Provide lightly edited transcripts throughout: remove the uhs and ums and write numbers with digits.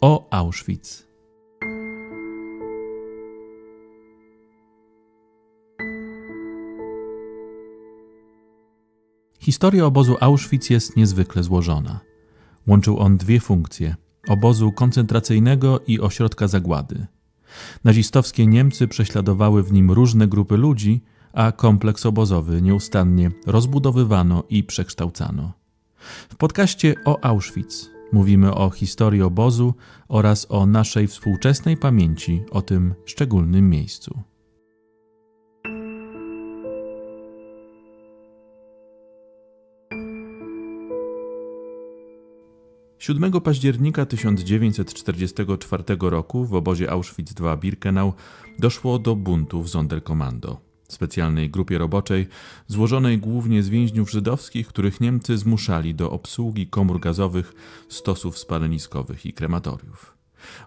o Auschwitz. Historia obozu Auschwitz jest niezwykle złożona. Łączył on dwie funkcje – obozu koncentracyjnego i ośrodka zagłady. Nazistowskie Niemcy prześladowały w nim różne grupy ludzi, a kompleks obozowy nieustannie rozbudowywano i przekształcano. W podcaście o Auschwitz mówimy o historii obozu oraz o naszej współczesnej pamięci o tym szczególnym miejscu.7 października 1944 roku w obozie Auschwitz II-Birkenau doszło do buntu w Sonderkommando, specjalnej grupie roboczej złożonej głównie z więźniów żydowskich, których Niemcy zmuszali do obsługi komór gazowych, stosów spaleniskowych i krematoriów.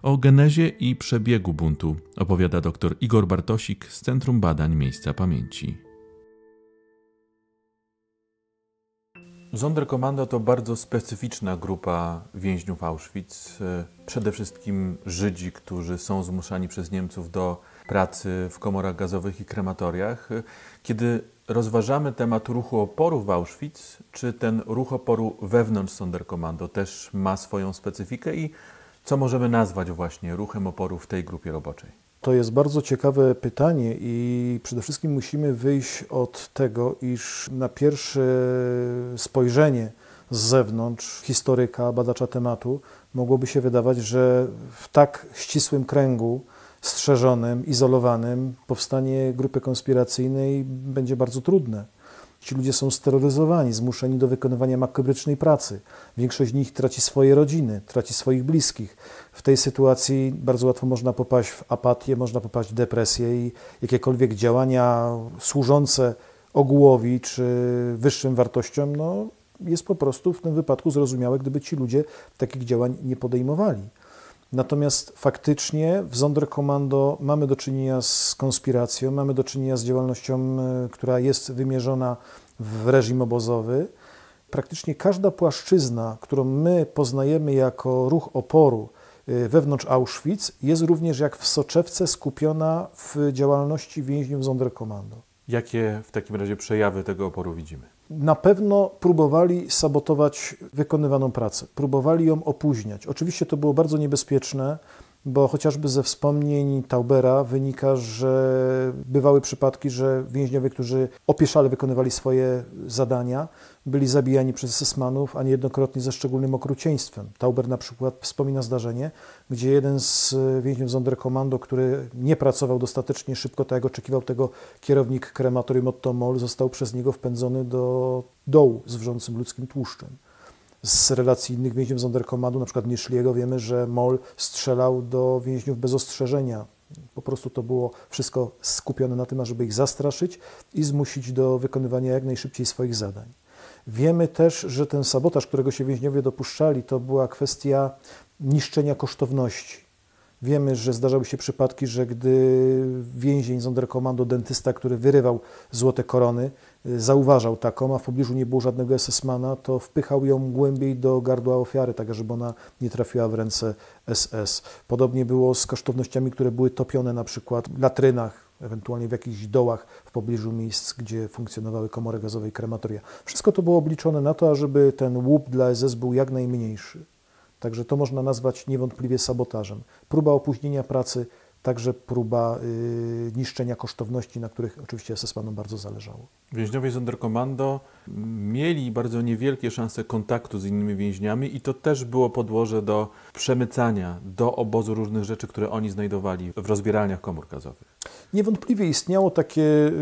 O genezie i przebiegu buntu opowiada dr Igor Bartosik z Centrum Badań Miejsca Pamięci. Sonderkommando to bardzo specyficzna grupa więźniów Auschwitz. Przede wszystkim Żydzi, którzy są zmuszani przez Niemców do pracy w komorach gazowych i krematoriach. Kiedy rozważamy temat ruchu oporu w Auschwitz, czy ten ruch oporu wewnątrz Sonderkommando też ma swoją specyfikę i co możemy nazwać właśnie ruchem oporu w tej grupie roboczej? To jest bardzo ciekawe pytanie i przede wszystkim musimy wyjść od tego, iż na pierwsze spojrzenie z zewnątrz historyka, badacza tematu, mogłoby się wydawać, że w tak ścisłym kręgu, strzeżonym, izolowanym, powstanie grupy konspiracyjnej będzie bardzo trudne. Ci ludzie są steroryzowani, zmuszeni do wykonywania makabrycznej pracy. Większość z nich traci swoje rodziny, traci swoich bliskich. W tej sytuacji bardzo łatwo można popaść w apatię, można popaść w depresję i jakiekolwiek działania służące ogółowi czy wyższym wartościom, no, jest po prostu w tym wypadku zrozumiałe, gdyby ci ludzie takich działań nie podejmowali. Natomiast faktycznie w Sonderkommando mamy do czynienia z konspiracją, mamy do czynienia z działalnością, która jest wymierzona w reżim obozowy. Praktycznie każda płaszczyzna, którą my poznajemy jako ruch oporu wewnątrz Auschwitz, jest również jak w soczewce skupiona w działalności więźniów Sonderkommando. Jakie w takim razie przejawy tego oporu widzimy? Na pewno próbowali sabotować wykonywaną pracę, próbowali ją opóźniać. Oczywiście to było bardzo niebezpieczne, bo chociażby ze wspomnień Taubera wynika, że bywały przypadki, że więźniowie, którzy opieszale wykonywali swoje zadania, byli zabijani przez SS-manów, a niejednokrotnie ze szczególnym okrucieństwem. Tauber na przykład wspomina zdarzenie, gdzie jeden z więźniów Sonderkommando, który nie pracował dostatecznie szybko, tak jak oczekiwał tego kierownik krematorium Otto Moll, został przez niego wpędzony do dołu z wrzącym ludzkim tłuszczem. Z relacji innych więźniów Sonderkommando, na przykład Mishliego, wiemy, że Moll strzelał do więźniów bez ostrzeżenia. Po prostu to było wszystko skupione na tym, ażeby ich zastraszyć i zmusić do wykonywania jak najszybciej swoich zadań. Wiemy też, że ten sabotaż, którego się więźniowie dopuszczali, to była kwestia niszczenia kosztowności. Wiemy, że zdarzały się przypadki, że gdy więzień Sonderkommando, dentysta, który wyrywał złote korony, zauważał taką, a w pobliżu nie było żadnego SS-mana, to wpychał ją głębiej do gardła ofiary, tak żeby ona nie trafiła w ręce SS. Podobnie było z kosztownościami, które były topione na przykład w latrynach, ewentualnie w jakichś dołach w pobliżu miejsc, gdzie funkcjonowały komory gazowe i krematoria. Wszystko to było obliczone na to, ażeby ten łup dla SS był jak najmniejszy. Także to można nazwać niewątpliwie sabotażem. Próba opóźnienia pracy, także próba niszczenia kosztowności, na których oczywiście SS-manom bardzo zależało. Więźniowie Sonderkommando mieli bardzo niewielkie szanse kontaktu z innymi więźniami i to też było podłoże do przemycania do obozu różnych rzeczy, które oni znajdowali w rozbieralniach komór gazowych. Niewątpliwie istniało takie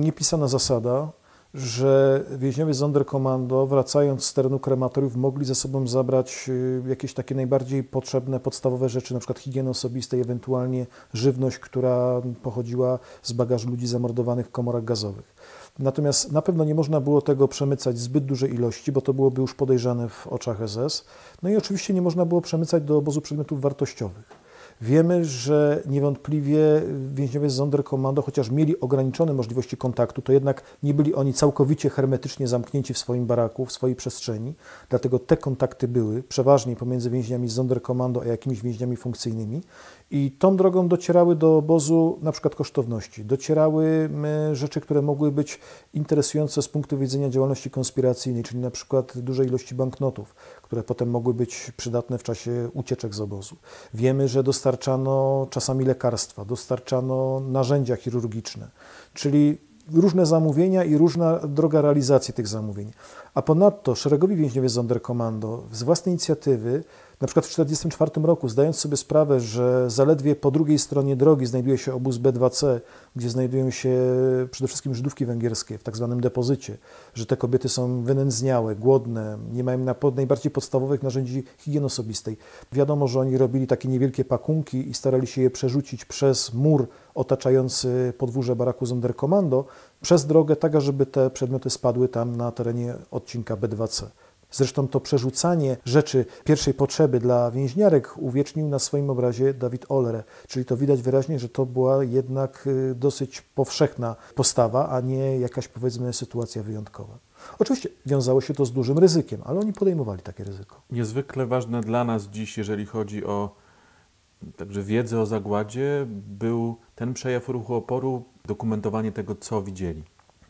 niepisana zasada, że więźniowie Sonderkommando, wracając z terenu krematoriów, mogli ze sobą zabrać jakieś takie najbardziej potrzebne, podstawowe rzeczy, na przykład higieny osobistej, ewentualnie żywność, która pochodziła z bagażu ludzi zamordowanych w komorach gazowych. Natomiast na pewno nie można było tego przemycać zbyt dużej ilości, bo to byłoby już podejrzane w oczach SS. No i oczywiście nie można było przemycać do obozu przedmiotów wartościowych. Wiemy, że niewątpliwie więźniowie z Sonderkommando, chociaż mieli ograniczone możliwości kontaktu, to jednak nie byli oni całkowicie hermetycznie zamknięci w swoim baraku, w swojej przestrzeni, dlatego te kontakty były przeważnie pomiędzy więźniami z Sonderkommando a jakimiś więźniami funkcyjnymi i tą drogą docierały do obozu na przykład kosztowności, docierały rzeczy, które mogły być interesujące z punktu widzenia działalności konspiracyjnej, czyli na przykład duże ilości banknotów, które potem mogły być przydatne w czasie ucieczek z obozu. Wiemy, że dostarczano czasami lekarstwa, dostarczano narzędzia chirurgiczne, czyli różne zamówienia i różna droga realizacji tych zamówień. A ponadto szeregowi więźniowie z Sonderkommando z własnej inicjatywy, na przykład w 1944 roku, zdając sobie sprawę, że zaledwie po drugiej stronie drogi znajduje się obóz B2C, gdzie znajdują się przede wszystkim Żydówki węgierskie w tak zwanym depozycie, że te kobiety są wynędzniałe, głodne, nie mają najbardziej podstawowych narzędzi higieny osobistej. Wiadomo, że oni robili takie niewielkie pakunki i starali się je przerzucić przez mur otaczający podwórze baraku Sonderkommando, przez drogę tak, żeby te przedmioty spadły tam na terenie odcinka B2C. Zresztą to przerzucanie rzeczy pierwszej potrzeby dla więźniarek uwiecznił na swoim obrazie Dawid Olere, czyli to widać wyraźnie, że to była jednak dosyć powszechna postawa, a nie jakaś, powiedzmy, sytuacja wyjątkowa. Oczywiście wiązało się to z dużym ryzykiem, ale oni podejmowali takie ryzyko. Niezwykle ważne dla nas dziś, jeżeli chodzi o także wiedzę o zagładzie, był ten przejaw ruchu oporu, dokumentowanie tego, co widzieli.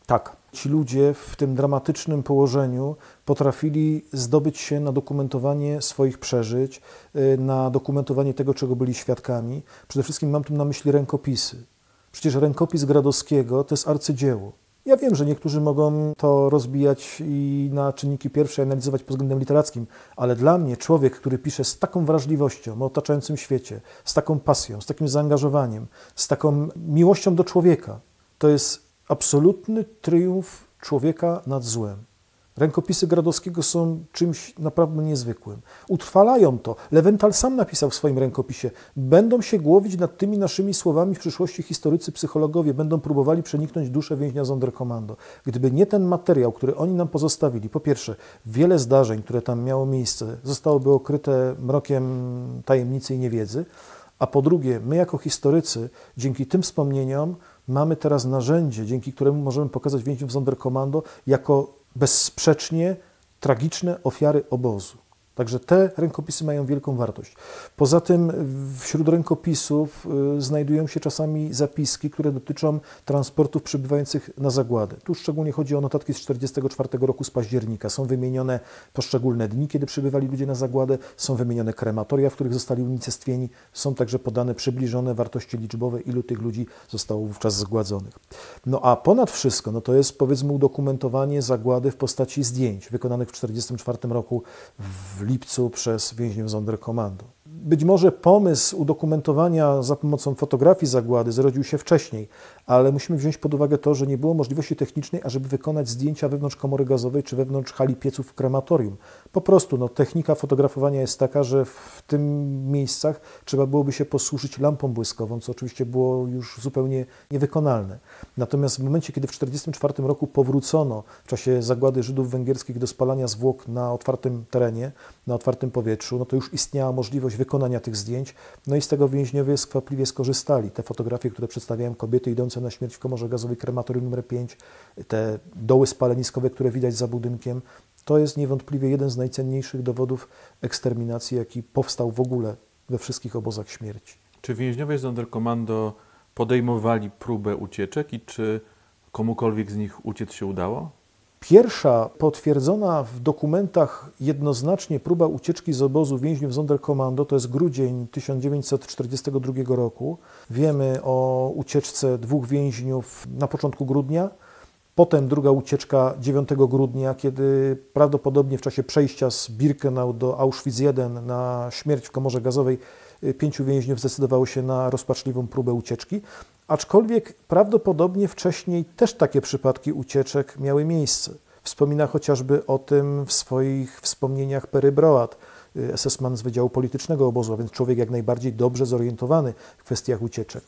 Tak. Ci ludzie w tym dramatycznym położeniu potrafili zdobyć się na dokumentowanie swoich przeżyć, na dokumentowanie tego, czego byli świadkami. Przede wszystkim mam tu na myśli rękopisy. Przecież rękopis Gradowskiego to jest arcydzieło. Ja wiem, że niektórzy mogą to rozbijać i na czynniki pierwsze analizować pod względem literackim, ale dla mnie człowiek, który pisze z taką wrażliwością o otaczającym świecie, z taką pasją, z takim zaangażowaniem, z taką miłością do człowieka, to jest absolutny triumf człowieka nad złem. Rękopisy Gradowskiego są czymś naprawdę niezwykłym. Utrwalają to. Lewental sam napisał w swoim rękopisie. Będą się głowić nad tymi naszymi słowami w przyszłości historycy, psychologowie. Będą próbowali przeniknąć duszę więźnia Sonderkommando. Gdyby nie ten materiał, który oni nam pozostawili, po pierwsze, wiele zdarzeń, które tam miało miejsce, zostałoby okryte mrokiem tajemnicy i niewiedzy. A po drugie, my jako historycy, dzięki tym wspomnieniom, mamy teraz narzędzie, dzięki któremu możemy pokazać więźniów Sonderkommando jako bezsprzecznie tragiczne ofiary obozu. Także te rękopisy mają wielką wartość. Poza tym wśród rękopisów znajdują się czasami zapiski, które dotyczą transportów przybywających na zagładę. Tu szczególnie chodzi o notatki z 1944 roku, z października. Są wymienione poszczególne dni, kiedy przybywali ludzie na zagładę, są wymienione krematoria, w których zostali unicestwieni, są także podane przybliżone wartości liczbowe, ilu tych ludzi zostało wówczas zgładzonych. No a ponad wszystko, no to jest, powiedzmy, udokumentowanie zagłady w postaci zdjęć wykonanych w 1944 roku w lipcu przez więźniów Sonderkommando. Być może pomysł udokumentowania za pomocą fotografii zagłady zrodził się wcześniej, ale musimy wziąć pod uwagę to, że nie było możliwości technicznej, ażeby wykonać zdjęcia wewnątrz komory gazowej czy wewnątrz hali pieców w krematorium. Po prostu no, technika fotografowania jest taka, że w tym miejscach trzeba byłoby się posłużyć lampą błyskową, co oczywiście było już zupełnie niewykonalne. Natomiast w momencie, kiedy w 1944 roku powrócono w czasie zagłady Żydów węgierskich do spalania zwłok na otwartym terenie, na otwartym powietrzu, no to już istniała możliwość wykonania tych zdjęć, no i z tego więźniowie skwapliwie skorzystali. Te fotografie, które przedstawiają kobiety idące na śmierć w komorze gazowej krematorium nr 5, te doły spaleniskowe, które widać za budynkiem, to jest niewątpliwie jeden z najcenniejszych dowodów eksterminacji, jaki powstał w ogóle we wszystkich obozach śmierci. Czy więźniowie z Sonderkommando podejmowali próbę ucieczek i czy komukolwiek z nich uciec się udało? Pierwsza potwierdzona w dokumentach jednoznacznie próba ucieczki z obozu więźniów Sonderkommando to jest grudzień 1942 roku. Wiemy o ucieczce dwóch więźniów na początku grudnia, potem druga ucieczka 9 grudnia, kiedy prawdopodobnie w czasie przejścia z Birkenau do Auschwitz I na śmierć w komorze gazowej 5 więźniów zdecydowało się na rozpaczliwą próbę ucieczki. Aczkolwiek prawdopodobnie wcześniej też takie przypadki ucieczek miały miejsce. Wspomina chociażby o tym w swoich wspomnieniach Pery Broad, SS-man z Wydziału Politycznego Obozu, a więc człowiek jak najbardziej dobrze zorientowany w kwestiach ucieczek.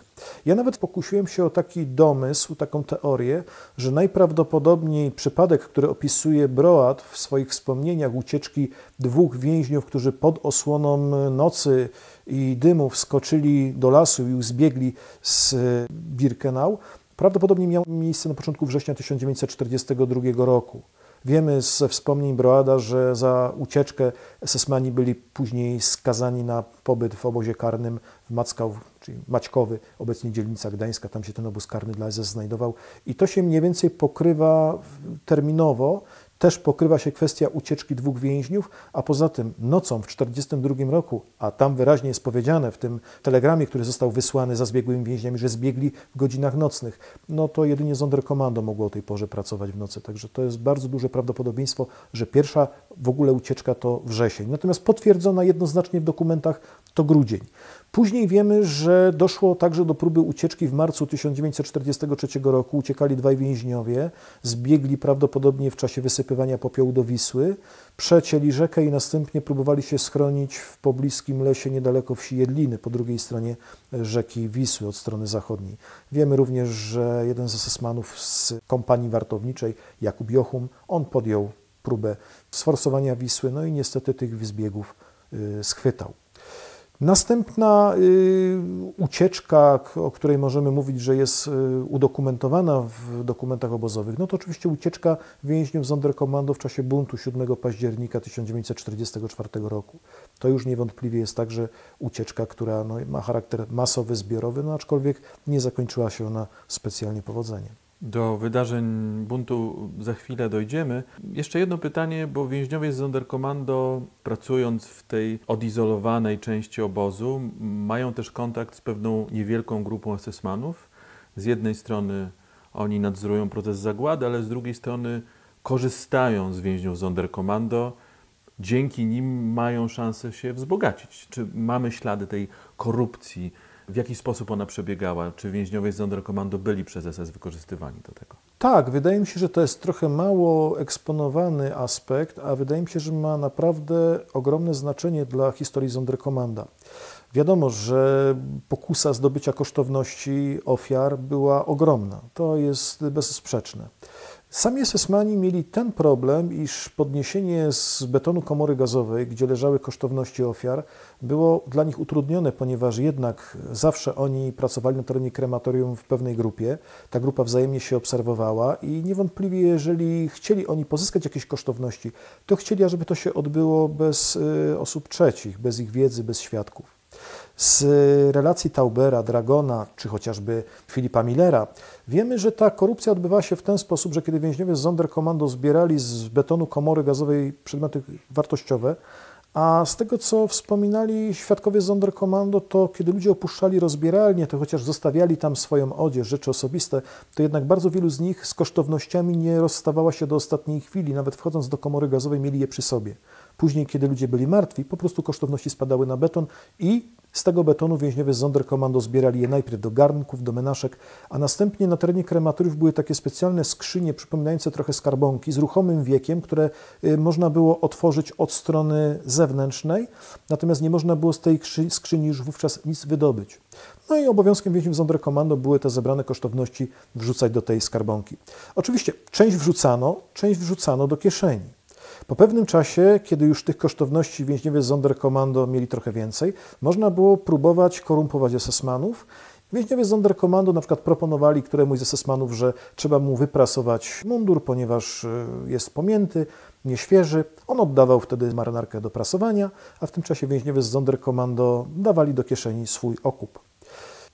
Ja nawet pokusiłem się o taki domysł, taką teorię, że najprawdopodobniej przypadek, który opisuje Broad w swoich wspomnieniach ucieczki dwóch więźniów, którzy pod osłoną nocy i dymu wskoczyli do lasu i zbiegli z Birkenau, prawdopodobnie miał miejsce na początku września 1942 roku. Wiemy ze wspomnień Broada, że za ucieczkę SS-mani byli później skazani na pobyt w obozie karnym w Mackau, czyli Maćkowy, obecnie dzielnica gdańska, tam się ten obóz karny dla SS znajdował. I to się mniej więcej pokrywa terminowo, też pokrywa się kwestia ucieczki dwóch więźniów, a poza tym nocą w 1942 roku, a tam wyraźnie jest powiedziane w tym telegramie, który został wysłany za zbiegłymi więźniami, że zbiegli w godzinach nocnych, no to jedynie Sonderkommando mogło o tej porze pracować w nocy. Także to jest bardzo duże prawdopodobieństwo, że pierwsza w ogóle ucieczka to wrzesień. Natomiast potwierdzona jednoznacznie w dokumentach to grudzień. Później wiemy, że doszło także do próby ucieczki w marcu 1943 roku. Uciekali dwaj więźniowie, zbiegli prawdopodobnie w czasie wysypywania popiołu do Wisły, przecięli rzekę i następnie próbowali się schronić w pobliskim lesie niedaleko wsi Jedliny, po drugiej stronie rzeki Wisły od strony zachodniej. Wiemy również, że jeden z SS-manów z kompanii wartowniczej, Jakub Jochum, on podjął próbę sforsowania Wisły, no i niestety tych zbiegów schwytał. Następna ucieczka, o której możemy mówić, że jest udokumentowana w dokumentach obozowych, no to oczywiście ucieczka więźniów Sonderkommando w czasie buntu 7 października 1944 roku. To już niewątpliwie jest także ucieczka, która no, ma charakter masowy, zbiorowy, no aczkolwiek nie zakończyła się ona specjalnie powodzeniem. Do wydarzeń buntu za chwilę dojdziemy. Jeszcze jedno pytanie, bo więźniowie z Sonderkommando, pracując w tej odizolowanej części obozu, mają też kontakt z pewną niewielką grupą SS-manów. Z jednej strony oni nadzorują proces zagłady, ale z drugiej strony korzystają z więźniów Sonderkommando. Dzięki nim mają szansę się wzbogacić. Czy mamy ślady tej korupcji? W jaki sposób ona przebiegała? Czy więźniowie z Sonderkommando byli przez SS wykorzystywani do tego? Tak, wydaje mi się, że to jest trochę mało eksponowany aspekt, a wydaje mi się, że ma naprawdę ogromne znaczenie dla historii Sonderkommando. Wiadomo, że pokusa zdobycia kosztowności ofiar była ogromna. To jest bezsprzeczne. Sami SS-mani mieli ten problem, iż podniesienie z betonu komory gazowej, gdzie leżały kosztowności ofiar, było dla nich utrudnione, ponieważ jednak zawsze oni pracowali na terenie krematorium w pewnej grupie. Ta grupa wzajemnie się obserwowała i niewątpliwie, jeżeli chcieli oni pozyskać jakieś kosztowności, to chcieli, żeby to się odbyło bez osób trzecich, bez ich wiedzy, bez świadków. Z relacji Taubera, Dragona czy chociażby Filipa Müllera wiemy, że ta korupcja odbywała się w ten sposób, że kiedy więźniowie z Sonderkommando zbierali z betonu komory gazowej przedmioty wartościowe, a z tego, co wspominali świadkowie z Sonderkommando, to kiedy ludzie opuszczali rozbieralnię, to chociaż zostawiali tam swoją odzież, rzeczy osobiste, to jednak bardzo wielu z nich z kosztownościami nie rozstawała się do ostatniej chwili. Nawet wchodząc do komory gazowej mieli je przy sobie. Później, kiedy ludzie byli martwi, po prostu kosztowności spadały na beton i z tego betonu więźniowie z Sonderkommando zbierali je najpierw do garnków, do menaszek, a następnie na terenie krematoriów były takie specjalne skrzynie przypominające trochę skarbonki z ruchomym wiekiem, które można było otworzyć od strony zewnętrznej, natomiast nie można było z tej skrzyni już wówczas nic wydobyć. No i obowiązkiem więźniów Sonderkommando były te zebrane kosztowności wrzucać do tej skarbonki. Oczywiście część wrzucano do kieszeni. Po pewnym czasie, kiedy już tych kosztowności więźniowie z Sonderkommando mieli trochę więcej, można było próbować korumpować SS-manów. Więźniowie z Sonderkommando na przykład proponowali któremuś z SS-manów, że trzeba mu wyprasować mundur, ponieważ jest pomięty, nieświeży. On oddawał wtedy marynarkę do prasowania, a w tym czasie więźniowie z Sonderkommando dawali do kieszeni swój okup.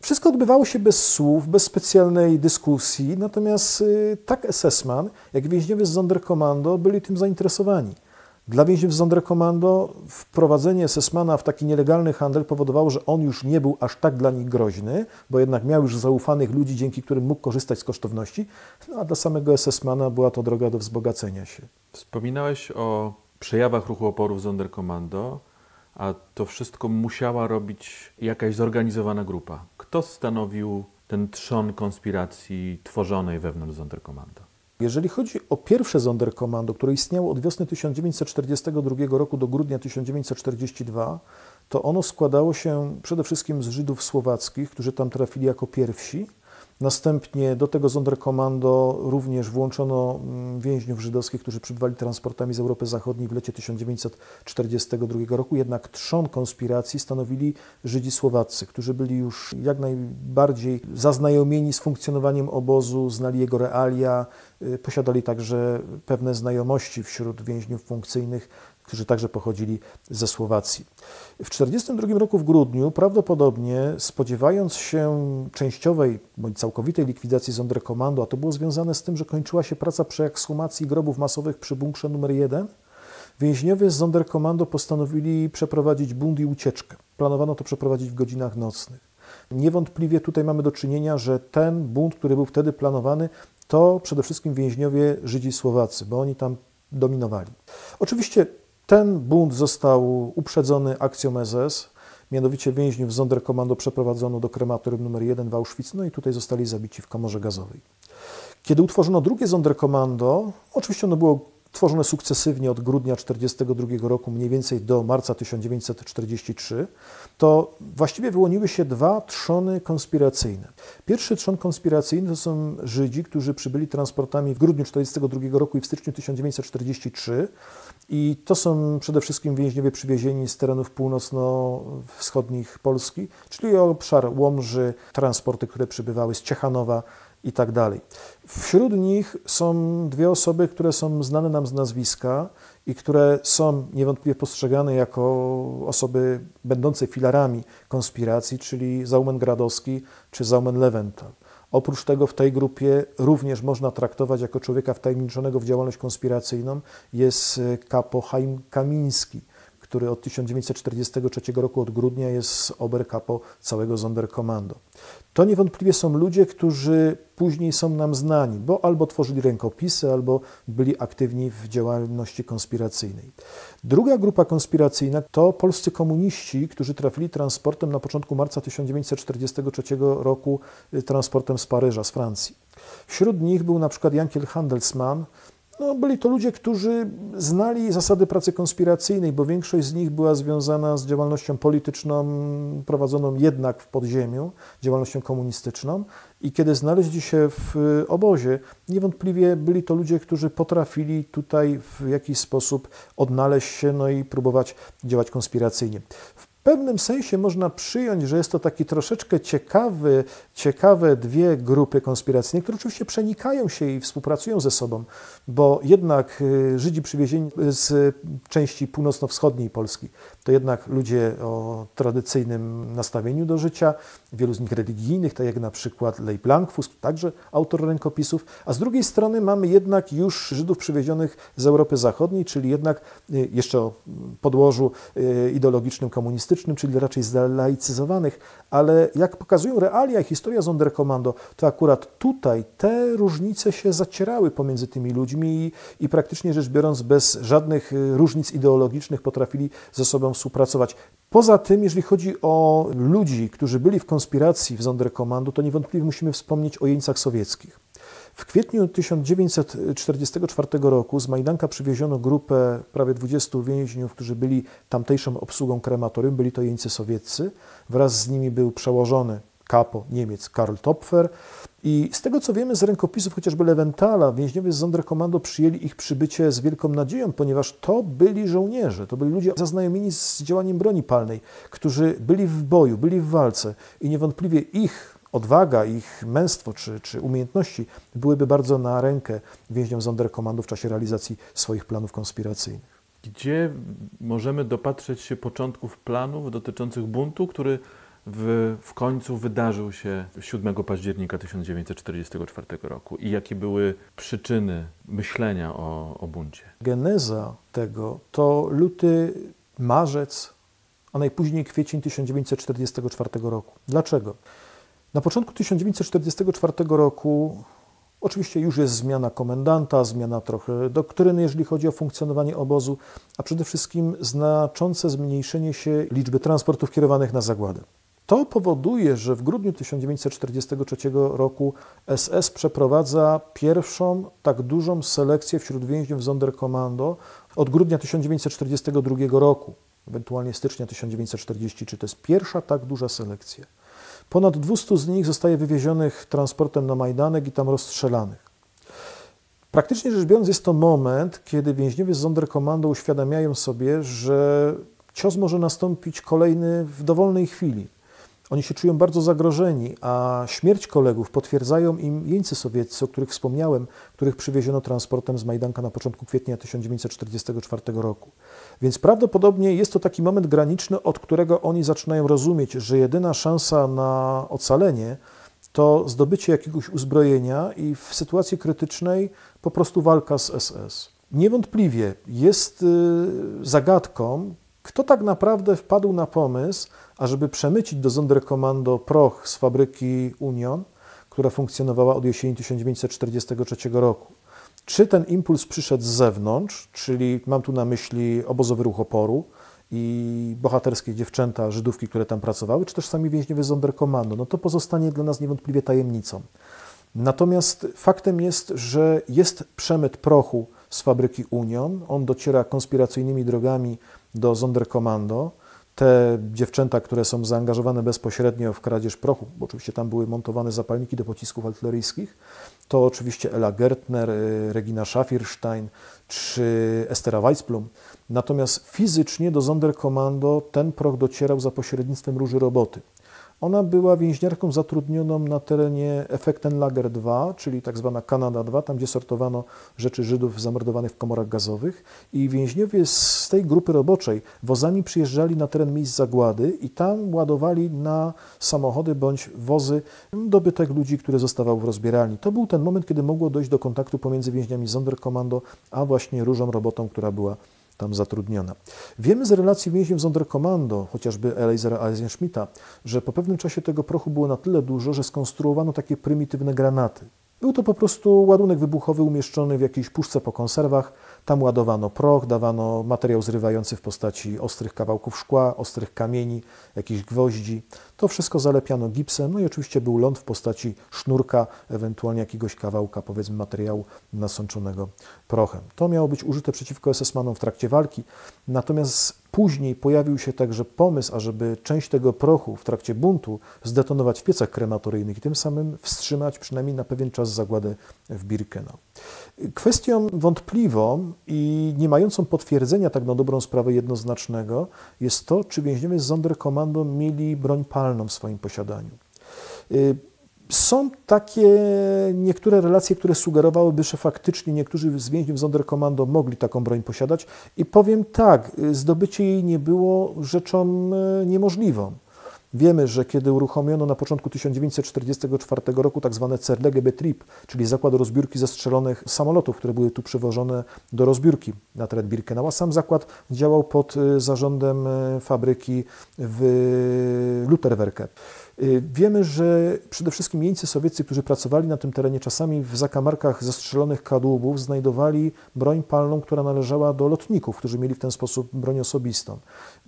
Wszystko odbywało się bez słów, bez specjalnej dyskusji, natomiast tak SS-man, jak więźniowie z Sonderkommando byli tym zainteresowani. Dla więźniów z Sonderkommando wprowadzenie SS-mana w taki nielegalny handel powodowało, że on już nie był aż tak dla nich groźny, bo jednak miał już zaufanych ludzi, dzięki którym mógł korzystać z kosztowności, no a dla samego SS-mana była to droga do wzbogacenia się. Wspominałeś o przejawach ruchu oporu w Sonderkommando. A to wszystko musiała robić jakaś zorganizowana grupa. Kto stanowił ten trzon konspiracji tworzonej wewnątrz Sonderkommando? Jeżeli chodzi o pierwsze Sonderkommando, które istniało od wiosny 1942 roku do grudnia 1942, to ono składało się przede wszystkim z Żydów słowackich, którzy tam trafili jako pierwsi. Następnie do tego Sonderkommando również włączono więźniów żydowskich, którzy przybywali transportami z Europy Zachodniej w lecie 1942 roku. Jednak trzon konspiracji stanowili Żydzi słowaccy, którzy byli już jak najbardziej zaznajomieni z funkcjonowaniem obozu, znali jego realia, posiadali także pewne znajomości wśród więźniów funkcyjnych, którzy także pochodzili ze Słowacji. W 1942 roku w grudniu prawdopodobnie spodziewając się częściowej bądź całkowitej likwidacji Sonderkommando, a to było związane z tym, że kończyła się praca przy ekshumacji grobów masowych przy bunkrze numer 1, więźniowie z Sonderkommando postanowili przeprowadzić bunt i ucieczkę. Planowano to przeprowadzić w godzinach nocnych. Niewątpliwie tutaj mamy do czynienia, że ten bunt, który był wtedy planowany, to przede wszystkim więźniowie Żydzi Słowacy, bo oni tam dominowali. Oczywiście ten bunt został uprzedzony akcją SS, mianowicie więźniów Sonderkommando przeprowadzono do krematorium numer 1 w Auschwitz, no i tutaj zostali zabici w komorze gazowej. Kiedy utworzono drugie Sonderkommando, oczywiście ono było tworzone sukcesywnie od grudnia 1942 roku mniej więcej do marca 1943, to właściwie wyłoniły się dwa trzony konspiracyjne. Pierwszy trzon konspiracyjny to są Żydzi, którzy przybyli transportami w grudniu 1942 roku i w styczniu 1943, i to są przede wszystkim więźniowie przywiezieni z terenów północno-wschodnich Polski, czyli obszar Łomży, transporty, które przybywały z Ciechanowa i tak dalej. Wśród nich są dwie osoby, które są znane nam z nazwiska i które są niewątpliwie postrzegane jako osoby będące filarami konspiracji, czyli Zaumen Gradowski czy Zaumen Lewental. Oprócz tego w tej grupie również można traktować jako człowieka wtajemniczonego w działalność konspiracyjną jest kapo Chaim Kamiński, który od 1943 roku, od grudnia jest oberkapo całego Sonderkommando. To niewątpliwie są ludzie, którzy później są nam znani, bo albo tworzyli rękopisy, albo byli aktywni w działalności konspiracyjnej. Druga grupa konspiracyjna to polscy komuniści, którzy trafili transportem na początku marca 1943 roku, transportem z Paryża, z Francji. Wśród nich był na przykład Jankiel Handelsmann. No, byli to ludzie, którzy znali zasady pracy konspiracyjnej, bo większość z nich była związana z działalnością polityczną prowadzoną jednak w podziemiu, działalnością komunistyczną. I kiedy znaleźli się w obozie, niewątpliwie byli to ludzie, którzy potrafili tutaj w jakiś sposób odnaleźć się, no i próbować działać konspiracyjnie. W pewnym sensie można przyjąć, że jest to taki troszeczkę ciekawe dwie grupy konspiracyjne, które oczywiście przenikają się i współpracują ze sobą, bo jednak Żydzi przywiezieni z części północno-wschodniej Polski to jednak ludzie o tradycyjnym nastawieniu do życia, wielu z nich religijnych, tak jak na przykład Leib Langfus, także autor rękopisów, a z drugiej strony mamy jednak już Żydów przywiezionych z Europy Zachodniej, czyli jednak jeszcze o podłożu ideologicznym komunistycznym, czyli raczej zlaicyzowanych, ale jak pokazują realia i historia Sonderkommando, to akurat tutaj te różnice się zacierały pomiędzy tymi ludźmi i praktycznie rzecz biorąc bez żadnych różnic ideologicznych potrafili ze sobą współpracować. Poza tym, jeżeli chodzi o ludzi, którzy byli w konspiracji w Sonderkommando, to niewątpliwie musimy wspomnieć o jeńcach sowieckich. W kwietniu 1944 roku z Majdanka przywieziono grupę prawie 20 więźniów, którzy byli tamtejszą obsługą krematorium, byli to jeńcy sowieccy. Wraz z nimi był przełożony kapo Niemiec Karl Topfer i z tego co wiemy z rękopisów chociażby Lewentala, więźniowie z Sonderkommando przyjęli ich przybycie z wielką nadzieją, ponieważ to byli żołnierze, to byli ludzie zaznajomieni z działaniem broni palnej, którzy byli w boju, byli w walce i niewątpliwie ich odwaga, ich męstwo czy umiejętności byłyby bardzo na rękę więźniom Sonderkommando w czasie realizacji swoich planów konspiracyjnych. Gdzie możemy dopatrzeć się początków planów dotyczących buntu, który w końcu wydarzył się 7 października 1944 roku i jakie były przyczyny myślenia o buncie? Geneza tego to luty, marzec, a najpóźniej kwiecień 1944 roku. Dlaczego? Na początku 1944 roku oczywiście już jest zmiana komendanta, zmiana trochę doktryny, jeżeli chodzi o funkcjonowanie obozu, a przede wszystkim znaczące zmniejszenie się liczby transportów kierowanych na zagładę. To powoduje, że w grudniu 1943 roku SS przeprowadza pierwszą tak dużą selekcję wśród więźniów Sonderkommando od grudnia 1942 roku, ewentualnie stycznia 1943. To jest pierwsza tak duża selekcja. Ponad 200 z nich zostaje wywiezionych transportem na Majdanek i tam rozstrzelanych. Praktycznie rzecz biorąc jest to moment, kiedy więźniowie z Sonderkommando uświadamiają sobie, że cios może nastąpić kolejny w dowolnej chwili. Oni się czują bardzo zagrożeni, a śmierć kolegów potwierdzają im jeńcy sowieccy, o których wspomniałem, których przywieziono transportem z Majdanka na początku kwietnia 1944 roku. Więc prawdopodobnie jest to taki moment graniczny, od którego oni zaczynają rozumieć, że jedyna szansa na ocalenie to zdobycie jakiegoś uzbrojenia i w sytuacji krytycznej po prostu walka z SS. Niewątpliwie jest zagadką, kto tak naprawdę wpadł na pomysł, ażeby przemycić do Sonderkommando proch z fabryki Union, która funkcjonowała od jesieni 1943 roku. Czy ten impuls przyszedł z zewnątrz, czyli mam tu na myśli obozowy ruch oporu i bohaterskie dziewczęta, Żydówki, które tam pracowały, czy też sami więźniowie Sonderkommando, no to pozostanie dla nas niewątpliwie tajemnicą. Natomiast faktem jest, że jest przemyt prochu z fabryki Union, on dociera konspiracyjnymi drogami do Sonderkommando. Te dziewczęta, które są zaangażowane bezpośrednio w kradzież prochu, bo oczywiście tam były montowane zapalniki do pocisków artyleryjskich, to oczywiście Ela Gertner, Regina Schafirstein czy Estera Weisplum. Natomiast fizycznie do Sonderkommando ten proch docierał za pośrednictwem Róży Roboty. Ona była więźniarką zatrudnioną na terenie Effektenlager II, czyli tzw. Kanada II, tam gdzie sortowano rzeczy Żydów zamordowanych w komorach gazowych. I więźniowie z tej grupy roboczej wozami przyjeżdżali na teren miejsc zagłady i tam ładowali na samochody bądź wozy dobytek ludzi, który zostawał w rozbieralni. To był ten moment, kiedy mogło dojść do kontaktu pomiędzy więźniami Sonderkommando a właśnie Różą Robotą, która była tam zatrudniona. Wiemy z relacji więźniów Sonderkommando, chociażby Elazera Eisenschmidta, że po pewnym czasie tego prochu było na tyle dużo, że skonstruowano takie prymitywne granaty. Był to po prostu ładunek wybuchowy umieszczony w jakiejś puszce po konserwach, tam ładowano proch, dawano materiał zrywający w postaci ostrych kawałków szkła, ostrych kamieni, jakichś gwoździ. To wszystko zalepiano gipsem, no i oczywiście był ląd w postaci sznurka, ewentualnie jakiegoś kawałka, powiedzmy, materiału nasączonego prochem. To miało być użyte przeciwko SS-manom w trakcie walki, natomiast później pojawił się także pomysł, ażeby część tego prochu w trakcie buntu zdetonować w piecach krematoryjnych i tym samym wstrzymać przynajmniej na pewien czas zagładę w Birkenau. Kwestią wątpliwą i nie mającą potwierdzenia tak na dobrą sprawę jednoznacznego jest to, czy więźniowie z Sonderkommando mieli broń palną w swoim posiadaniu. Są takie niektóre relacje, które sugerowałyby, że faktycznie niektórzy z więźniów Sonderkommando mogli taką broń posiadać i powiem tak, zdobycie jej nie było rzeczą niemożliwą. Wiemy, że kiedy uruchomiono na początku 1944 roku tzw. CRDGB-TRIP, czyli zakład rozbiórki zestrzelonych samolotów, które były tu przywożone do rozbiórki na teren Birkenau, a sam zakład działał pod zarządem fabryki w Lutherwerke. Wiemy, że przede wszystkim jeńcy sowieccy, którzy pracowali na tym terenie, czasami w zakamarkach zestrzelonych kadłubów znajdowali broń palną, która należała do lotników, którzy mieli w ten sposób broń osobistą.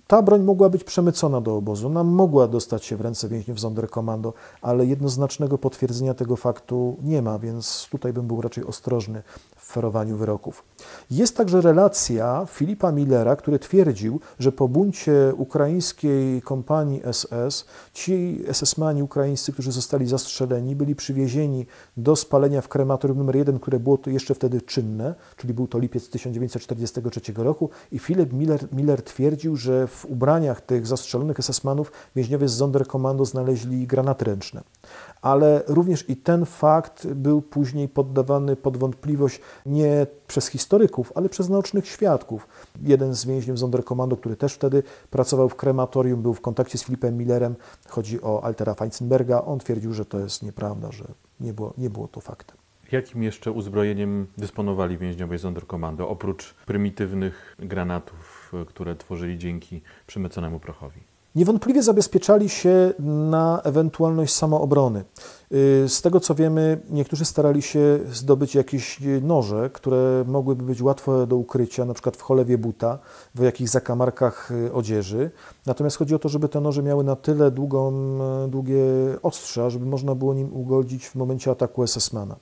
Ta broń mogła być przemycona do obozu, ona mogła dostać się w ręce więźniów Sonderkommando, ale jednoznacznego potwierdzenia tego faktu nie ma, więc tutaj bym był raczej ostrożny w ferowaniu wyroków. Jest także relacja Filipa Müllera, który twierdził, że po buncie ukraińskiej kompanii SS ci SS-mani ukraińscy, którzy zostali zastrzeleni, byli przywiezieni do spalenia w krematorium nr 1, które było to jeszcze wtedy czynne, czyli był to lipiec 1943 roku i Filip Müller twierdził, że w ubraniach tych zastrzelonych SS-manów więźniowie z Sonderkommando znaleźli granaty ręczne. Ale również i ten fakt był później poddawany pod wątpliwość nie przez historyków, ale przez naocznych świadków. Jeden z więźniów Sonderkommando, który też wtedy pracował w krematorium, był w kontakcie z Filipem Müllerem, chodzi o Altera Feinzenberga, on twierdził, że to jest nieprawda, że nie było to faktem. Jakim jeszcze uzbrojeniem dysponowali więźniowie Sonderkommando, oprócz prymitywnych granatów, które tworzyli dzięki przemyconemu prochowi? niewątpliwie zabezpieczali się na ewentualność samoobrony. Z tego co wiemy, niektórzy starali się zdobyć jakieś noże, które mogłyby być łatwe do ukrycia, na przykład w cholewie buta, w jakichś zakamarkach odzieży. Natomiast chodzi o to, żeby te noże miały na tyle długie ostrza, żeby można było nim ugodzić w momencie ataku SS-mana.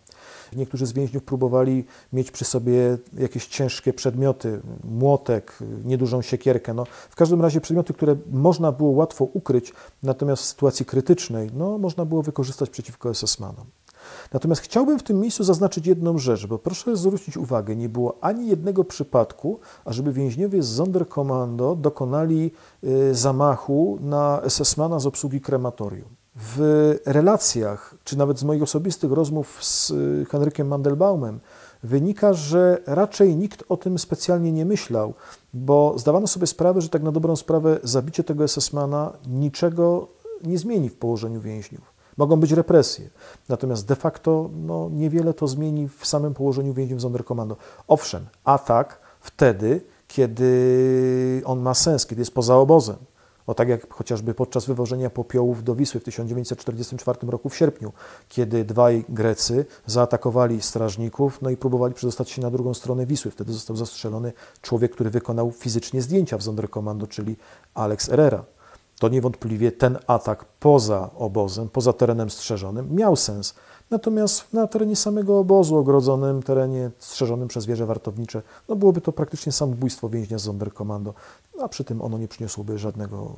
Niektórzy z więźniów próbowali mieć przy sobie jakieś ciężkie przedmioty, młotek, niedużą siekierkę. No, w każdym razie przedmioty, które można było łatwo ukryć, natomiast w sytuacji krytycznej no, można było wykorzystać przeciwko SS-manom. Natomiast chciałbym w tym miejscu zaznaczyć jedną rzecz, bo proszę zwrócić uwagę, nie było ani jednego przypadku, ażeby więźniowie z Sonderkommando dokonali zamachu na SS-mana z obsługi krematorium. W relacjach, czy nawet z moich osobistych rozmów z Henrykiem Handelbaumem wynika, że raczej nikt o tym specjalnie nie myślał, bo zdawano sobie sprawę, że tak na dobrą sprawę zabicie tego SS-mana niczego nie zmieni w położeniu więźniów. Mogą być represje, natomiast de facto no, niewiele to zmieni w samym położeniu więźniów Sonderkommando. Owszem, atak wtedy, kiedy on ma sens, kiedy jest poza obozem. O tak jak chociażby podczas wywożenia popiołów do Wisły w 1944 roku w sierpniu, kiedy dwaj Grecy zaatakowali strażników no i próbowali przedostać się na drugą stronę Wisły. Wtedy został zastrzelony człowiek, który wykonał fizycznie zdjęcia w Sonderkommando, czyli Alex Herrera. To niewątpliwie ten atak poza obozem, poza terenem strzeżonym miał sens. Natomiast na terenie samego obozu, ogrodzonym terenie strzeżonym przez wieże wartownicze, no byłoby to praktycznie samobójstwo więźnia z Sonderkommando, a przy tym ono nie przyniosłoby żadnego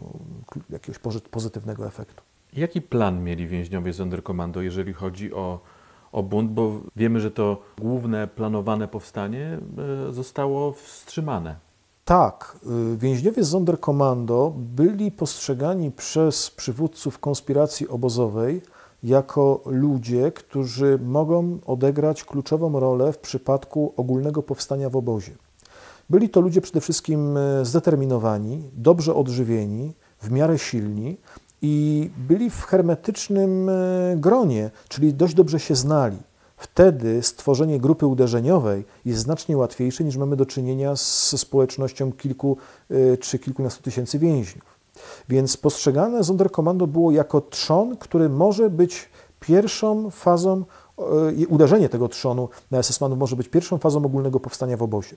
jakiegoś pozytywnego efektu. Jaki plan mieli więźniowie z Sonderkommando, jeżeli chodzi o bunt? Bo wiemy, że to główne planowane powstanie zostało wstrzymane. Tak, więźniowie z Sonderkommando byli postrzegani przez przywódców konspiracji obozowej jako ludzie, którzy mogą odegrać kluczową rolę w przypadku ogólnego powstania w obozie. Byli to ludzie przede wszystkim zdeterminowani, dobrze odżywieni, w miarę silni i byli w hermetycznym gronie, czyli dość dobrze się znali. Wtedy stworzenie grupy uderzeniowej jest znacznie łatwiejsze niż mamy do czynienia z społecznością kilku czy kilkunastu tysięcy więźniów. Więc postrzegane Sonderkommando było jako trzon, który może być pierwszą fazą, uderzenie tego trzonu na SS-manów może być pierwszą fazą ogólnego powstania w obozie.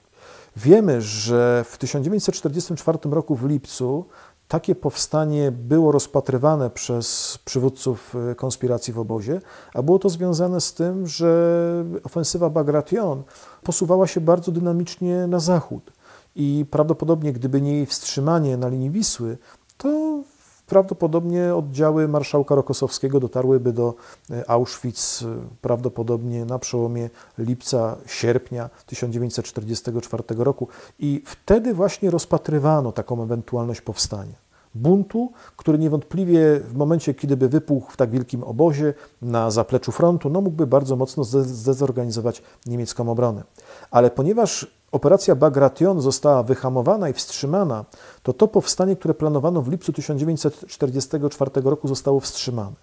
Wiemy, że w 1944 roku w lipcu takie powstanie było rozpatrywane przez przywódców konspiracji w obozie, a było to związane z tym, że ofensywa Bagration posuwała się bardzo dynamicznie na zachód i prawdopodobnie, gdyby nie jej wstrzymanie na linii Wisły, to prawdopodobnie oddziały marszałka Rokosowskiego dotarłyby do Auschwitz prawdopodobnie na przełomie lipca-sierpnia 1944 roku i wtedy właśnie rozpatrywano taką ewentualność powstania. Buntu, który niewątpliwie w momencie, kiedy by wypukł w tak wielkim obozie na zapleczu frontu, no mógłby bardzo mocno zdezorganizować niemiecką obronę. Ale ponieważ operacja Bagration została wyhamowana i wstrzymana, to to powstanie, które planowano w lipcu 1944 roku, zostało wstrzymane.